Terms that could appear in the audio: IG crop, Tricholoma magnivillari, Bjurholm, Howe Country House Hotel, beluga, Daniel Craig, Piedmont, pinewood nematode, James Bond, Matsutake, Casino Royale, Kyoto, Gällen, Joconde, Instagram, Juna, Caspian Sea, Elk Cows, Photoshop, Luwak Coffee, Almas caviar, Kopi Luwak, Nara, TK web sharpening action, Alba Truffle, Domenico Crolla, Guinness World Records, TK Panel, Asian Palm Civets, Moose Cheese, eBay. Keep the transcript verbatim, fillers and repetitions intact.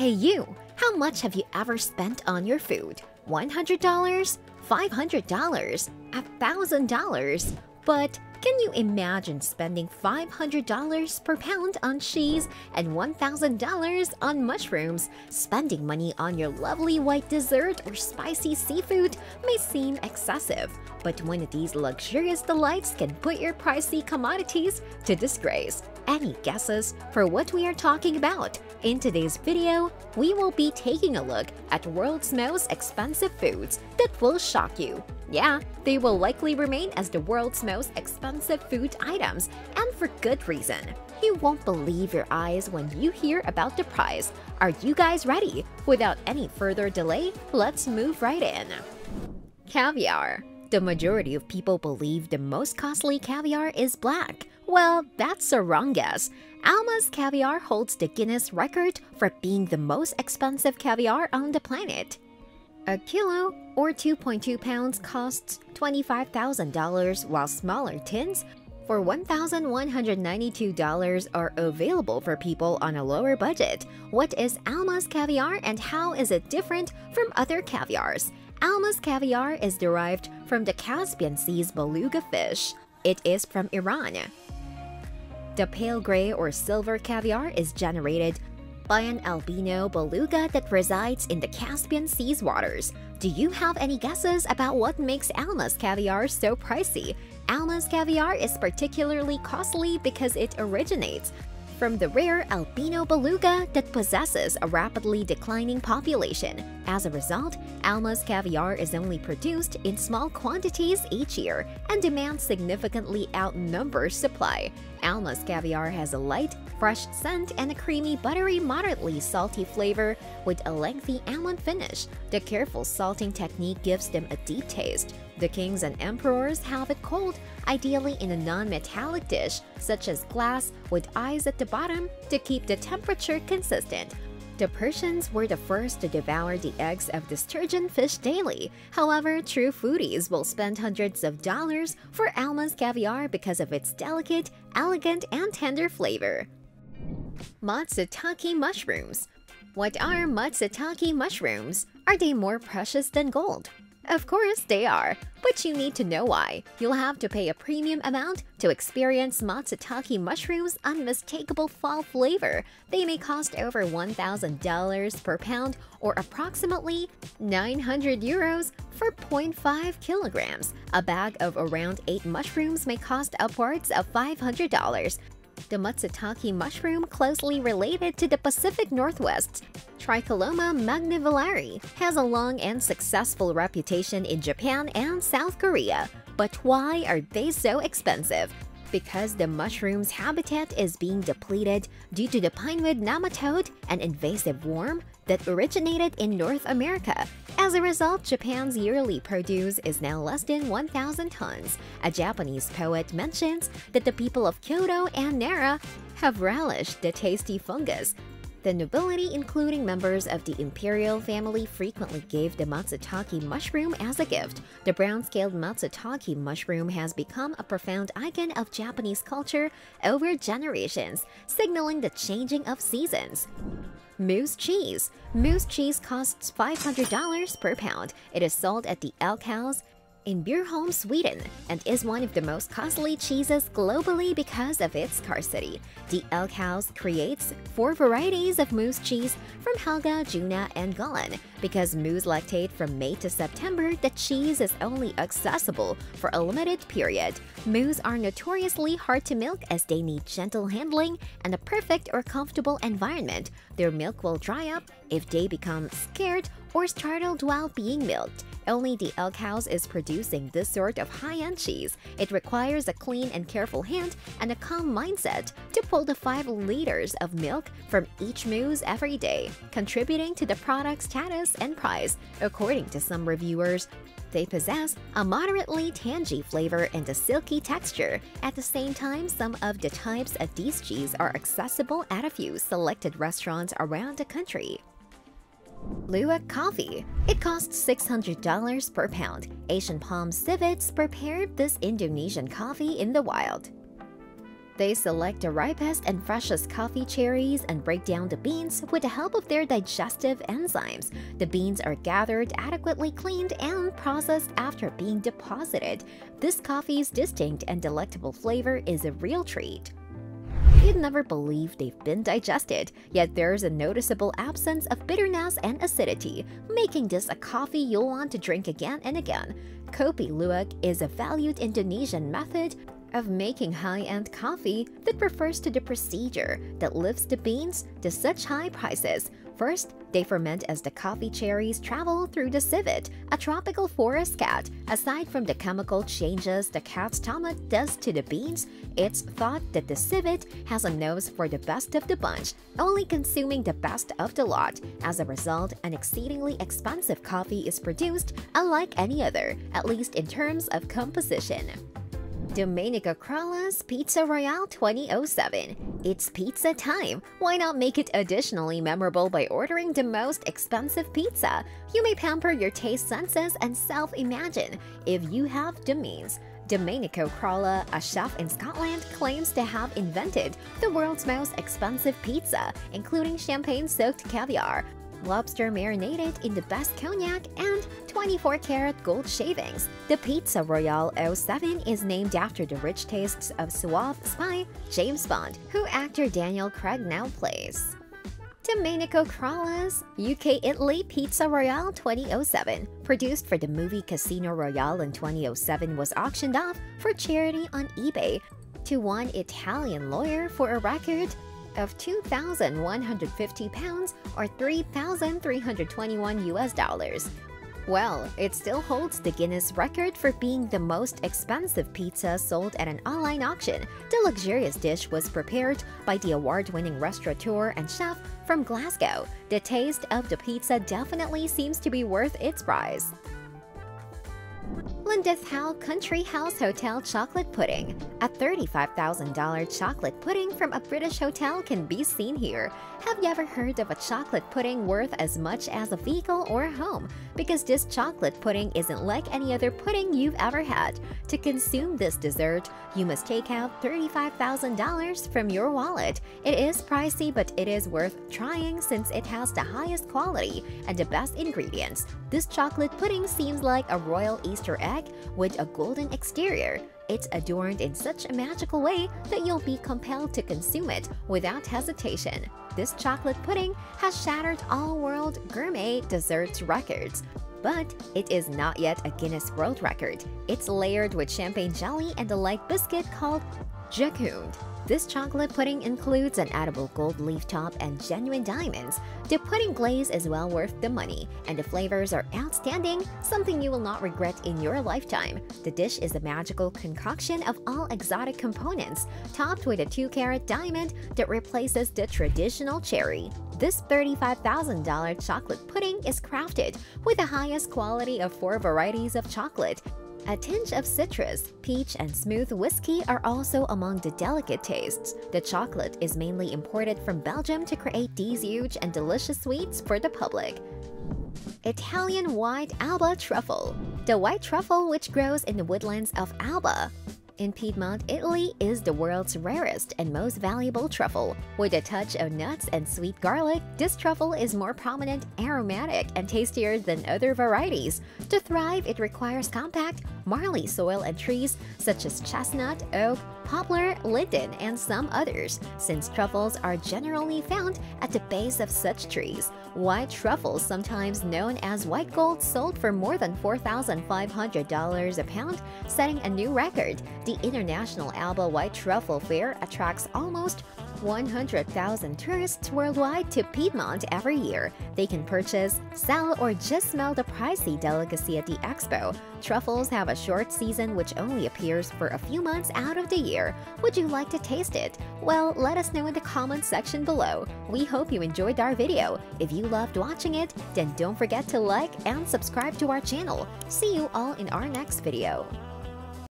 Hey you, how much have you ever spent on your food? one hundred dollars? five hundred dollars? one thousand dollars? But can you imagine spending five hundred dollars per pound on cheese and one thousand dollars on mushrooms? Spending money on your lovely white dessert or spicy seafood may seem excessive, but one of these luxurious delights can put your pricey commodities to disgrace. Any guesses for what we are talking about? In today's video, we will be taking a look at world's most expensive foods that will shock you. Yeah, they will likely remain as the world's most expensive food items, and for good reason. You won't believe your eyes when you hear about the price. Are you guys ready? Without any further delay, let's move right in. Caviar. The majority of people believe the most costly caviar is black. Well, that's a wrong guess. Almas Caviar holds the Guinness record for being the most expensive caviar on the planet. A kilo or two point two pounds costs twenty-five thousand dollars, while smaller tins for one thousand one hundred ninety-two dollars are available for people on a lower budget. What is Almas Caviar and how is it different from other caviars? Almas Caviar is derived from the Caspian Sea's beluga fish. It is from Iran. The pale gray or silver caviar is generated by an albino beluga that resides in the Caspian Sea's waters. Do you have any guesses about what makes Almas Caviar so pricey? Almas Caviar is particularly costly because it originates from the rare albino beluga that possesses a rapidly declining population. As a result, Almas Caviar is only produced in small quantities each year, and demand significantly outnumbers supply. Almas Caviar has a light, fresh scent and a creamy, buttery, moderately salty flavor with a lengthy almond finish. The careful salting technique gives them a deep taste. The kings and emperors have it cold, ideally in a non-metallic dish, such as glass, with eyes at the bottom to keep the temperature consistent. The Persians were the first to devour the eggs of the sturgeon fish daily. However, true foodies will spend hundreds of dollars for Almas Caviar because of its delicate, elegant, and tender flavor. Matsutake mushrooms. What are matsutake mushrooms? Are they more precious than gold? Of course they are, but you need to know why. You'll have to pay a premium amount to experience Matsutake mushrooms' unmistakable fall flavor. They may cost over one thousand dollars per pound or approximately nine hundred euros for zero point five kilograms. A bag of around eight mushrooms may cost upwards of five hundred dollars. The Matsutake mushroom, closely related to the Pacific Northwest's Tricholoma magnivillari, has a long and successful reputation in Japan and South Korea. But why are they so expensive? Because the mushroom's habitat is being depleted due to the pinewood nematode, an invasive worm that originated in North America. As a result, Japan's yearly produce is now less than one thousand tons. A Japanese poet mentions that the people of Kyoto and Nara have relished the tasty fungus. The nobility, including members of the imperial family, frequently gave the Matsutake mushroom as a gift. The brown-scaled Matsutake mushroom has become a profound icon of Japanese culture over generations, signaling the changing of seasons. Moose cheese. Moose cheese costs five hundred dollars per pound. It is sold at the Elk Cows in Bjurholm, Sweden, and is one of the most costly cheeses globally because of its scarcity. The Elk Cows creates four varieties of moose cheese from Helga, Juna, and Gällen. Because moose lactate from May to September, the cheese is only accessible for a limited period. Moose are notoriously hard to milk as they need gentle handling and a perfect or comfortable environment. Their milk will dry up if they become scared or startled while being milked. Only the Elk House is producing this sort of high-end cheese. It requires a clean and careful hand and a calm mindset to pull the five liters of milk from each moose every day, contributing to the product's status and price. According to some reviewers, they possess a moderately tangy flavor and a silky texture. At the same time, some of the types of these cheese are accessible at a few selected restaurants around the country. Luwak Coffee. It costs six hundred dollars per pound. Asian Palm Civets prepared this Indonesian coffee in the wild. They select the ripest and freshest coffee cherries and break down the beans with the help of their digestive enzymes. The beans are gathered, adequately cleaned, and processed after being deposited. This coffee's distinct and delectable flavor is a real treat. You'd never believe they've been digested, yet there's a noticeable absence of bitterness and acidity, making this a coffee you'll want to drink again and again. Kopi Luwak is a valued Indonesian method of making high-end coffee that refers to the procedure that lifts the beans to such high prices. First, they ferment as the coffee cherries travel through the civet, a tropical forest cat. Aside from the chemical changes the cat's stomach does to the beans, it's thought that the civet has a nose for the best of the bunch, only consuming the best of the lot. As a result, an exceedingly expensive coffee is produced, unlike any other, at least in terms of composition. Domenico Crolla's Pizza Royale twenty oh seven. It's pizza time! Why not make it additionally memorable by ordering the most expensive pizza? You may pamper your taste senses and self-imagine if you have the means. Domenico Crolla, a chef in Scotland, claims to have invented the world's most expensive pizza, including champagne-soaked caviar, lobster marinated in the best cognac, and twenty-four karat gold shavings. The Pizza Royale oh seven is named after the rich tastes of suave spy James Bond, who actor Daniel Craig now plays. Domenico Crolla's U K-Italy Pizza Royale twenty oh seven, produced for the movie Casino Royale in twenty oh seven, was auctioned off for charity on eBay to one Italian lawyer for a record of two thousand one hundred fifty pounds or three thousand three hundred twenty-one U S dollars. Well, it still holds the Guinness record for being the most expensive pizza sold at an online auction. The luxurious dish was prepared by the award-winning restaurateur and chef from Glasgow. The taste of the pizza definitely seems to be worth its price. Howe Country House Hotel chocolate pudding. A thirty-five thousand dollar chocolate pudding from a British hotel can be seen here. Have you ever heard of a chocolate pudding worth as much as a vehicle or a home? Because this chocolate pudding isn't like any other pudding you've ever had. To consume this dessert, you must take out thirty-five thousand dollars from your wallet. It is pricey, but it is worth trying since it has the highest quality and the best ingredients. This chocolate pudding seems like a royal Easter egg with a golden exterior. It's adorned in such a magical way that you'll be compelled to consume it without hesitation. This chocolate pudding has shattered all-world gourmet desserts records. But it is not yet a Guinness World Record. It's layered with champagne jelly and a light biscuit called Joconde. This chocolate pudding includes an edible gold leaf top and genuine diamonds. The pudding glaze is well worth the money, and the flavors are outstanding, something you will not regret in your lifetime. The dish is a magical concoction of all exotic components, topped with a two karat diamond that replaces the traditional cherry. This thirty-five thousand dollar chocolate pudding is crafted with the highest quality of four varieties of chocolate. A tinge of citrus, peach, and smooth whiskey are also among the delicate tastes. The chocolate is mainly imported from Belgium to create these huge and delicious sweets for the public. Italian white Alba truffle. The white truffle, which grows in the woodlands of Alba in Piedmont, Italy, is the world's rarest and most valuable truffle. With a touch of nuts and sweet garlic, this truffle is more prominent, aromatic, and tastier than other varieties. To thrive, it requires compact marly soil and trees such as chestnut, oak, poplar, linden, and some others, since truffles are generally found at the base of such trees. White truffles, sometimes known as white gold, sold for more than four thousand five hundred dollars a pound, setting a new record. The International Alba White Truffle Fair attracts almost one hundred thousand tourists worldwide to Piedmont every year. They can purchase, sell, or just smell the pricey delicacy at the expo. Truffles have a short season which only appears for a few months out of the year. Would you like to taste it? Well, let us know in the comments section below. We hope you enjoyed our video. If you loved watching it, then don't forget to like and subscribe to our channel. See you all in our next video.